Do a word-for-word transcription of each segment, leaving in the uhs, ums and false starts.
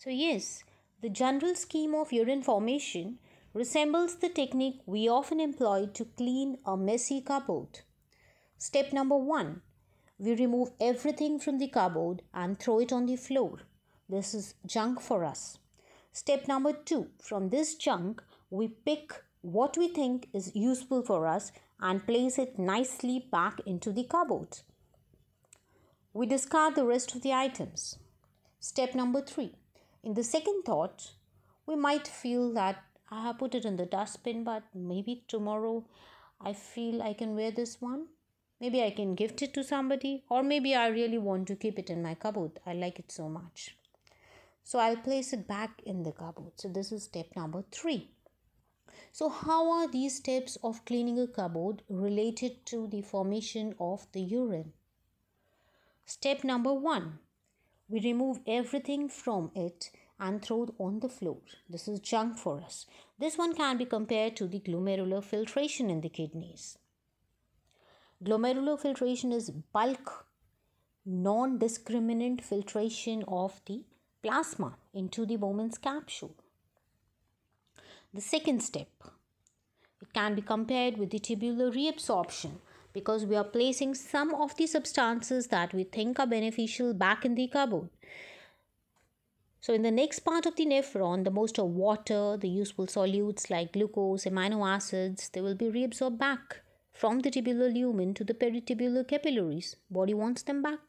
So yes, the general scheme of urine formation resembles the technique we often employ to clean a messy cupboard. Step number one, we remove everything from the cupboard and throw it on the floor. This is junk for us. Step number two, from this junk, we pick what we think is useful for us and place it nicely back into the cupboard. We discard the rest of the items. Step number three, in the second thought, we might feel that I have put it in the dustbin, but maybe tomorrow I feel I can wear this one. Maybe I can gift it to somebody, or maybe I really want to keep it in my cupboard. I like it so much. So I'll place it back in the cupboard. So this is step number three. So how are these steps of cleaning a cupboard related to the formation of the urine? Step number one, we remove everything from it and throw it on the floor. This is junk for us. This one can be compared to the glomerular filtration in the kidneys. Glomerular filtration is bulk, non-discriminant filtration of the plasma into the Bowman's capsule. The second step, it can be compared with the tubular reabsorption because we are placing some of the substances that we think are beneficial back in the cupboard. So in the next part of the nephron, the most of water, the useful solutes like glucose, amino acids, they will be reabsorbed back from the tubular lumen to the peritubular capillaries. Body wants them back.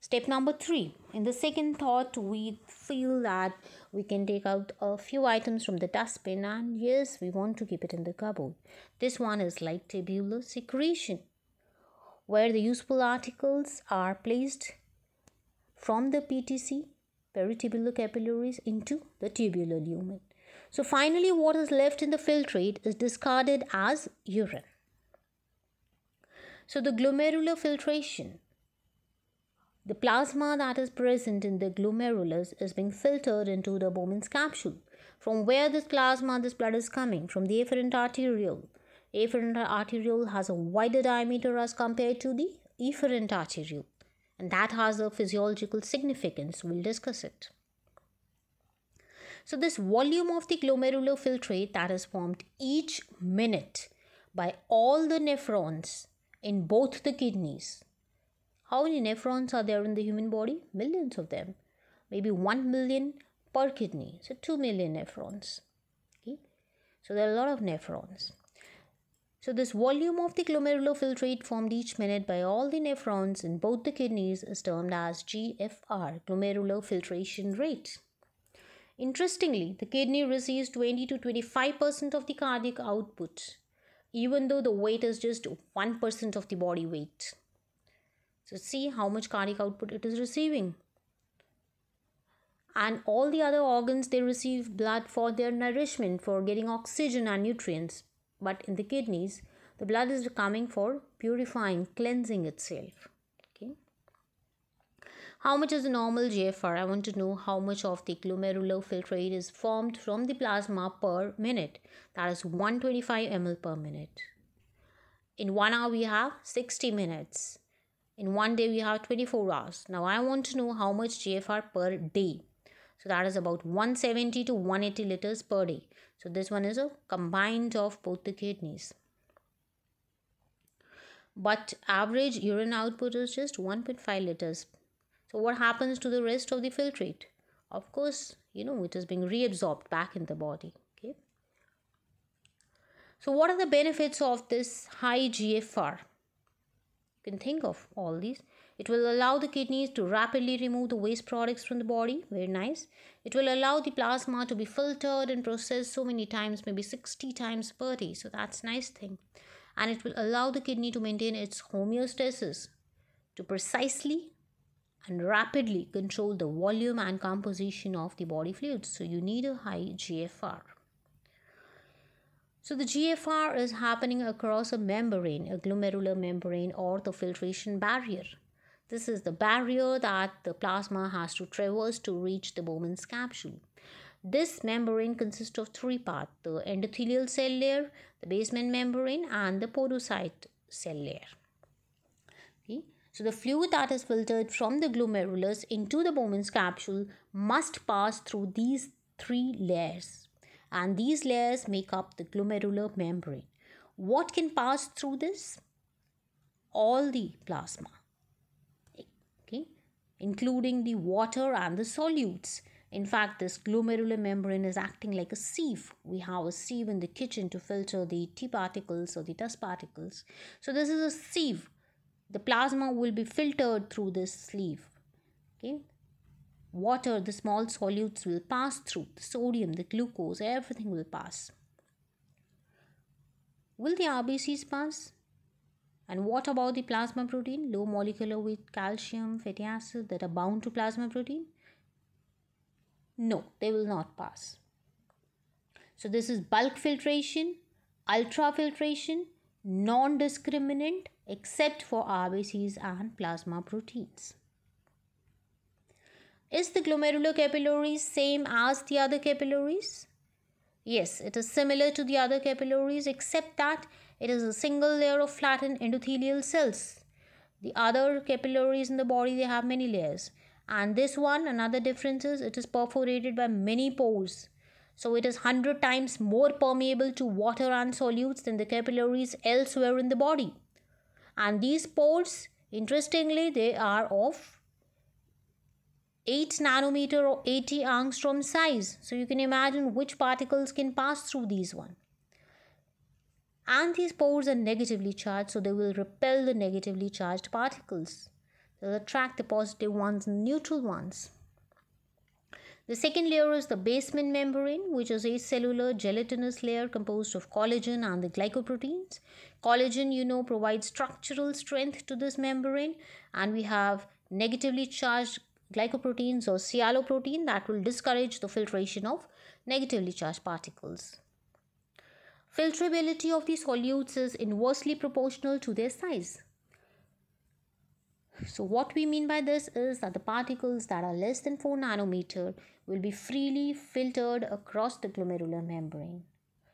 Step number three. In the second thought, we feel that we can take out a few items from the dustbin and yes, we want to keep it in the cupboard. This one is like tubular secretion, where the useful articles are placed from the P T C, peritubular capillaries, into the tubular lumen. So finally, what is left in the filtrate is discarded as urine. So the glomerular filtration, the plasma that is present in the glomerulus is being filtered into the Bowman's capsule. From where this plasma, this blood is coming? From the efferent arteriole. Efferent arteriole has a wider diameter as compared to the efferent arteriole. And that has a physiological significance. We'll discuss it. So this volume of the glomerular filtrate that is formed each minute by all the nephrons in both the kidneys. How many nephrons are there in the human body? Millions of them. Maybe one million per kidney. So two million nephrons. Okay. So there are a lot of nephrons. So this volume of the glomerular filtrate formed each minute by all the nephrons in both the kidneys is termed as G F R, glomerular filtration rate. Interestingly, the kidney receives twenty to twenty-five percent of the cardiac output, even though the weight is just one percent of the body weight. So see how much cardiac output it is receiving. And all the other organs, they receive blood for their nourishment, for getting oxygen and nutrients. But in the kidneys, the blood is coming for purifying, cleansing itself. How much is the normal G F R? I want to know how much of the glomerular filtrate is formed from the plasma per minute. That is one hundred twenty-five milliliters per minute. In one hour, we have sixty minutes. In one day, we have twenty-four hours. Now, I want to know how much G F R per day. So, that is about one hundred seventy to one hundred eighty liters per day. So, this one is a combined of both the kidneys. But average urine output is just one point five liters. So what happens to the rest of the filtrate? Of course, you know, it is being reabsorbed back in the body. Okay. So what are the benefits of this high G F R? You can think of all these. It will allow the kidneys to rapidly remove the waste products from the body. Very nice. It will allow the plasma to be filtered and processed so many times, maybe sixty times per day. So that's a nice thing. And it will allow the kidney to maintain its homeostasis to precisely and rapidly control the volume and composition of the body fluids. So you need a high G F R. So the G F R is happening across a membrane, a glomerular membrane or the filtration barrier. This is the barrier that the plasma has to traverse to reach the Bowman's capsule. This membrane consists of three parts, the endothelial cell layer, the basement membrane and the podocyte cell layer. Okay. So the fluid that is filtered from the glomerulus into the Bowman's capsule must pass through these three layers, and these layers make up the glomerular membrane. What can pass through this? All the plasma, okay, including the water and the solutes. In fact, this glomerular membrane is acting like a sieve. We have a sieve in the kitchen to filter the tea particles or the dust particles. So this is a sieve. The plasma will be filtered through this sieve. Okay. Water, the small solutes will pass through. The sodium, the glucose, everything will pass. Will the R B Cs pass? And what about the plasma protein? Low molecular weight, calcium, fatty acid that are bound to plasma protein? No, they will not pass. So this is bulk filtration, ultra filtration, non-discriminant except for R B Cs and plasma proteins. Is the glomerular capillaries same as the other capillaries? Yes, it is similar to the other capillaries except that it is a single layer of flattened endothelial cells. The other capillaries in the body, they have many layers. And this one, another difference is it is perforated by many pores. So it is one hundred times more permeable to water and solutes than the capillaries elsewhere in the body. And these pores, interestingly, they are of eight nanometer or eighty angstrom size. So you can imagine which particles can pass through these one. And these pores are negatively charged, so they will repel the negatively charged particles. They'll attract the positive ones and neutral ones. The second layer is the basement membrane, which is a cellular gelatinous layer composed of collagen and the glycoproteins. Collagen, you know, provides structural strength to this membrane, and we have negatively charged glycoproteins or sialoprotein that will discourage the filtration of negatively charged particles. Filtrability of the solutes is inversely proportional to their size. So what we mean by this is that the particles that are less than four nanometer will be freely filtered across the glomerular membrane.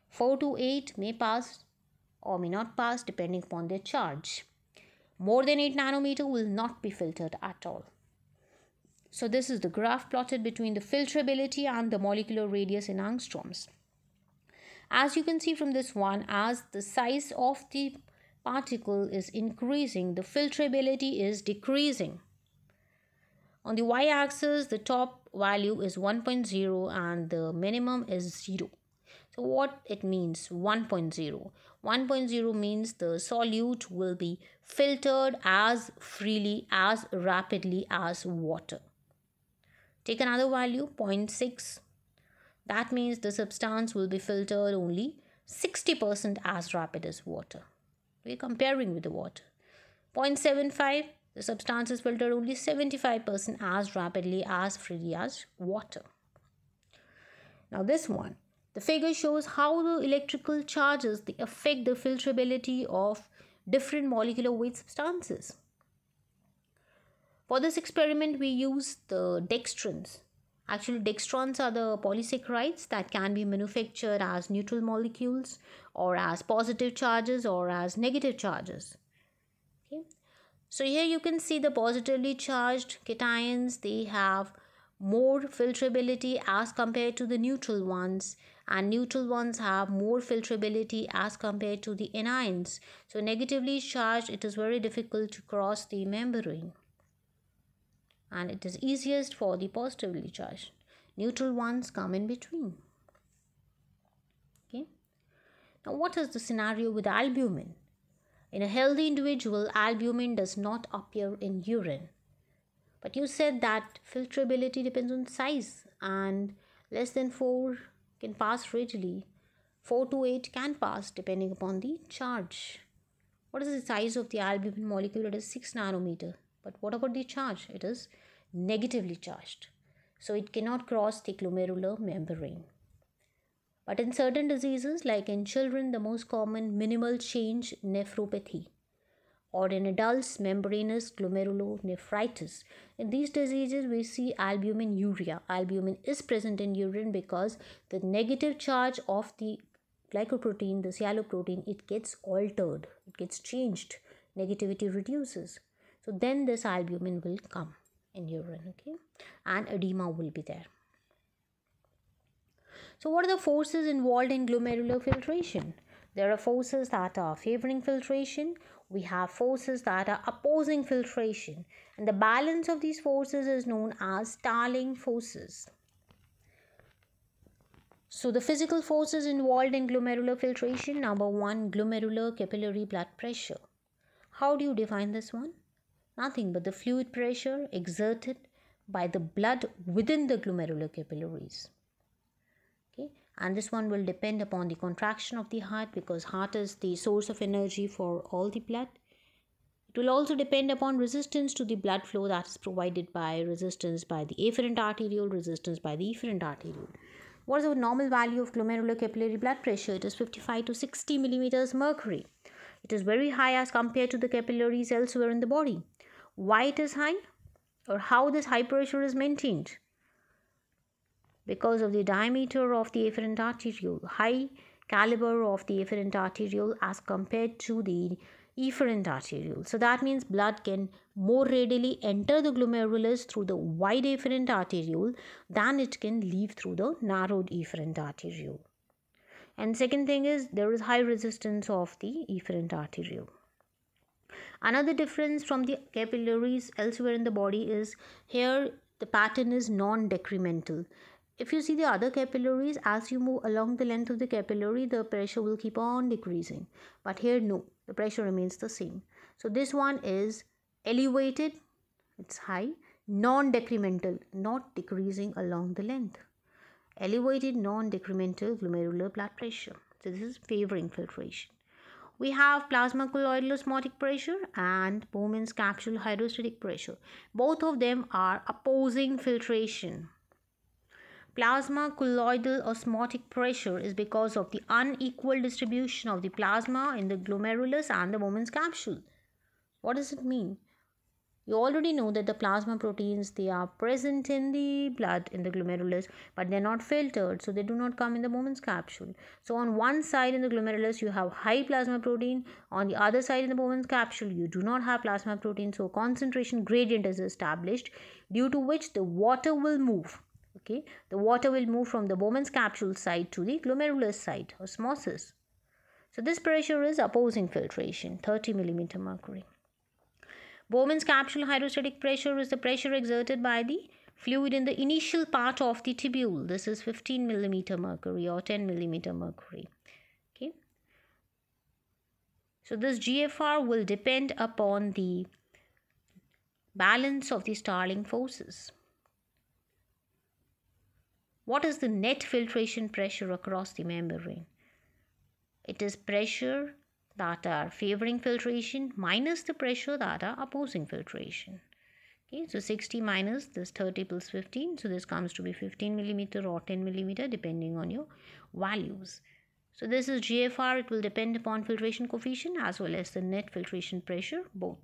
four to eight may pass or may not pass depending upon their charge. More than eight nanometer will not be filtered at all. So this is the graph plotted between the filtrability and the molecular radius in angstroms. As you can see from this one, as the size of the particle is increasing, the filtrability is decreasing. On the y-axis, the top value is one point zero and the minimum is zero. So what it means, one point zero. one point zero means the solute will be filtered as freely, as rapidly as water. Take another value, zero point six. That means the substance will be filtered only sixty percent as rapid as water. We're comparing with the water. zero point seven five, the substance is filtered only seventy-five percent as rapidly, as freely as water. Now this one, the figure shows how the electrical charges they affect the filtrability of different molecular weight substances. For this experiment, we use the dextrans. Actually, dextrans are the polysaccharides that can be manufactured as neutral molecules or as positive charges or as negative charges. Okay. So here you can see the positively charged cations, they have more filtrability as compared to the neutral ones, and neutral ones have more filtrability as compared to the anions. So negatively charged, it is very difficult to cross the membrane. And it is easiest for the positively charged. Neutral ones come in between. Okay. Now what is the scenario with albumin? In a healthy individual, albumin does not appear in urine. But you said that filtrability depends on size, and less than four can pass readily. four to eight can pass depending upon the charge. What is the size of the albumin molecule? It is six nanometer. But what about the charge? It is negatively charged. So it cannot cross the glomerular membrane. But in certain diseases, like in children, the most common minimal change nephropathy, or in adults, membranous glomerulonephritis. In these diseases, we see albuminuria. Albumin is present in urine because the negative charge of the glycoprotein, the sialoprotein, it gets altered. It gets changed. Negativity reduces. So then this albumin will come in urine, okay, and edema will be there. So what are the forces involved in glomerular filtration? There are forces that are favoring filtration. We have forces that are opposing filtration. And the balance of these forces is known as Starling forces. So the physical forces involved in glomerular filtration. Number one, glomerular capillary blood pressure. How do you define this one? Nothing but the fluid pressure exerted by the blood within the glomerular capillaries. Okay. And this one will depend upon the contraction of the heart, because heart is the source of energy for all the blood. It will also depend upon resistance to the blood flow that is provided by resistance by the afferent arteriole, resistance by the efferent arteriole. What is the normal value of glomerular capillary blood pressure? It is fifty-five to sixty millimeters mercury. It is very high as compared to the capillaries elsewhere in the body. Why it is high, or how this high pressure is maintained? Because of the diameter of the efferent arteriole, high caliber of the efferent arteriole as compared to the efferent arteriole. So that means blood can more readily enter the glomerulus through the wide efferent arteriole than it can leave through the narrowed efferent arteriole. And second thing is, there is high resistance of the efferent arteriole. Another difference from the capillaries elsewhere in the body is, here the pattern is non-decremental. If you see the other capillaries, as you move along the length of the capillary, the pressure will keep on decreasing. But here, no, the pressure remains the same. So this one is elevated, it's high, non-decremental, not decreasing along the length. Elevated non-decremental glomerular blood pressure. So this is favoring filtration. We have plasma colloidal osmotic pressure and Bowman's capsule hydrostatic pressure. Both of them are opposing filtration. Plasma colloidal osmotic pressure is because of the unequal distribution of the plasma in the glomerulus and the Bowman's capsule. What does it mean? You already know that the plasma proteins, they are present in the blood in the glomerulus, but they are not filtered, so they do not come in the Bowman's capsule. So on one side in the glomerulus you have high plasma protein, on the other side in the Bowman's capsule you do not have plasma protein, so concentration gradient is established, due to which the water will move. Okay, the water will move from the Bowman's capsule side to the glomerulus side, osmosis. So this pressure is opposing filtration, thirty millimeter mercury. Bowman's capsule hydrostatic pressure is the pressure exerted by the fluid in the initial part of the tubule. This is fifteen millimeter mercury or ten millimeter mercury. Okay. So this G F R will depend upon the balance of the Starling forces. What is the net filtration pressure across the membrane? It is pressure that are favoring filtration minus the pressure that are opposing filtration. Okay, so sixty minus this thirty plus fifteen. So this comes to be fifteen millimeter or ten millimeter depending on your values. So this is G F R. It will depend upon filtration coefficient as well as the net filtration pressure, both.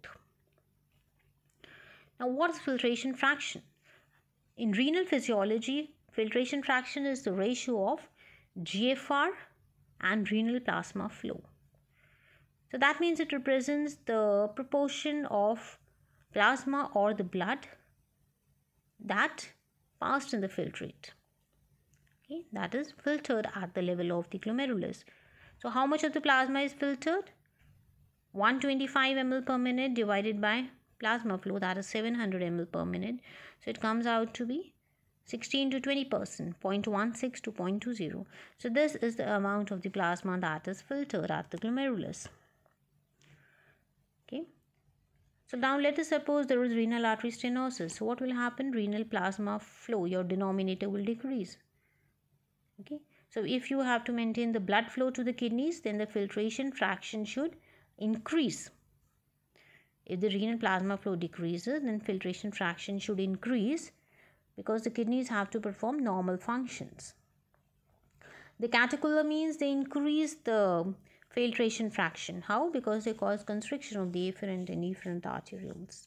Now what is filtration fraction? In renal physiology, filtration fraction is the ratio of G F R and renal plasma flow. So that means it represents the proportion of plasma or the blood that passed in the filtrate. Okay, that is filtered at the level of the glomerulus. So how much of the plasma is filtered? one hundred twenty-five ml per minute divided by plasma flow, that is seven hundred ml per minute. So it comes out to be sixteen to twenty percent, zero point one six to zero point two zero. So this is the amount of the plasma that is filtered at the glomerulus. Okay. So now let us suppose there is renal artery stenosis. So what will happen? Renal plasma flow, your denominator will decrease. Okay. So if you have to maintain the blood flow to the kidneys, then the filtration fraction should increase. If the renal plasma flow decreases, then filtration fraction should increase, because the kidneys have to perform normal functions. The catecholamines, they increase the filtration fraction. How? Because they cause constriction of the afferent and efferent arterioles.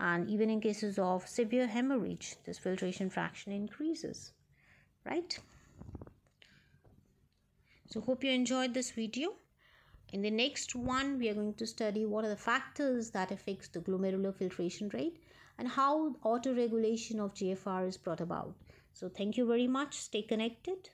And even in cases of severe hemorrhage, this filtration fraction increases. Right? So hope you enjoyed this video. In the next one, we are going to study what are the factors that affects the glomerular filtration rate and how autoregulation of G F R is brought about. So thank you very much. Stay connected.